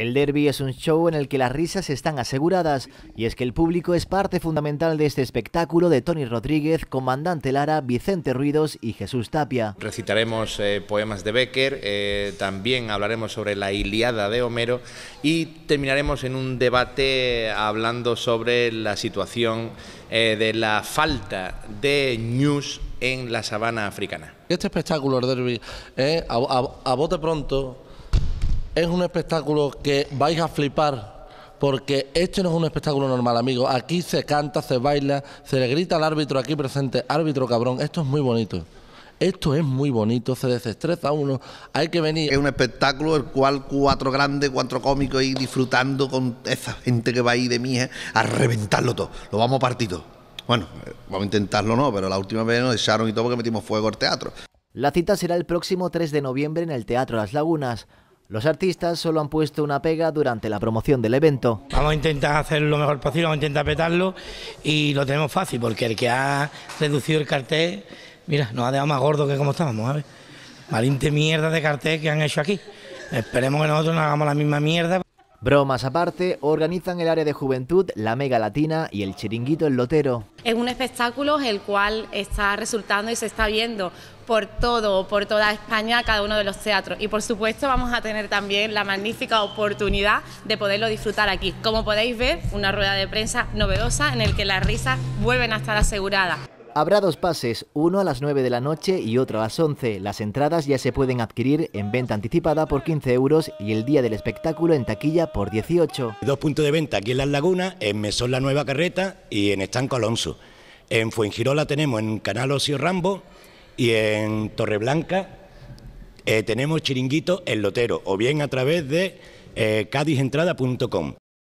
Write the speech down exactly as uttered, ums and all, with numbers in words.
El Derby es un show en el que las risas están aseguradas, y es que el público es parte fundamental de este espectáculo de Toni Rodríguez, Comandante Lara, Vicente Ruidos y Jesús Tapia. Recitaremos eh, poemas de Becker, eh, también hablaremos sobre la Iliada de Homero y terminaremos en un debate hablando sobre la situación eh, de la falta de news en la sabana africana. Este espectáculo, el Derby, eh, a, a, a bote pronto, es un espectáculo que vais a flipar, porque esto no es un espectáculo normal, amigos. Aquí se canta, se baila, se le grita al árbitro aquí presente, árbitro cabrón. Esto es muy bonito, esto es muy bonito, se desestresa uno, hay que venir. Es un espectáculo el cual cuatro grandes, cuatro cómicos ahí disfrutando con esa gente que va ahí de mija a reventarlo todo, lo vamos a partir todo. Bueno, vamos a intentarlo no, pero la última vez nos echaron y todo porque metimos fuego al teatro. La cita será el próximo tres de noviembre en el Teatro Las Lagunas. Los artistas solo han puesto una pega durante la promoción del evento. Vamos a intentar hacer lo mejor posible, vamos a intentar petarlo y lo tenemos fácil porque el que ha reducido el cartel, mira, nos ha dejado más gordo que como estábamos, ¿sabes? Valiente mierda de cartel que han hecho aquí. Esperemos que nosotros no hagamos la misma mierda. Bromas aparte, organizan el Área de Juventud, La Mega Latina y el Chiringuito El Lotero. Es un espectáculo el cual está resultando y se está viendo por todo, por toda España, cada uno de los teatros. Y por supuesto vamos a tener también la magnífica oportunidad de poderlo disfrutar aquí. Como podéis ver, una rueda de prensa novedosa en el que las risas vuelven a estar aseguradas. Habrá dos pases, uno a las nueve de la noche y otro a las once. Las entradas ya se pueden adquirir en venta anticipada por quince euros y el día del espectáculo en taquilla por dieciocho. Dos puntos de venta aquí en Las Lagunas, en Mesón la Nueva Carreta y en Estanco Alonso. En Fuengirola tenemos en Canal Ocio Rambo y en Torreblanca eh, tenemos Chiringuito El Lotero o bien a través de eh, cadizentrada punto com.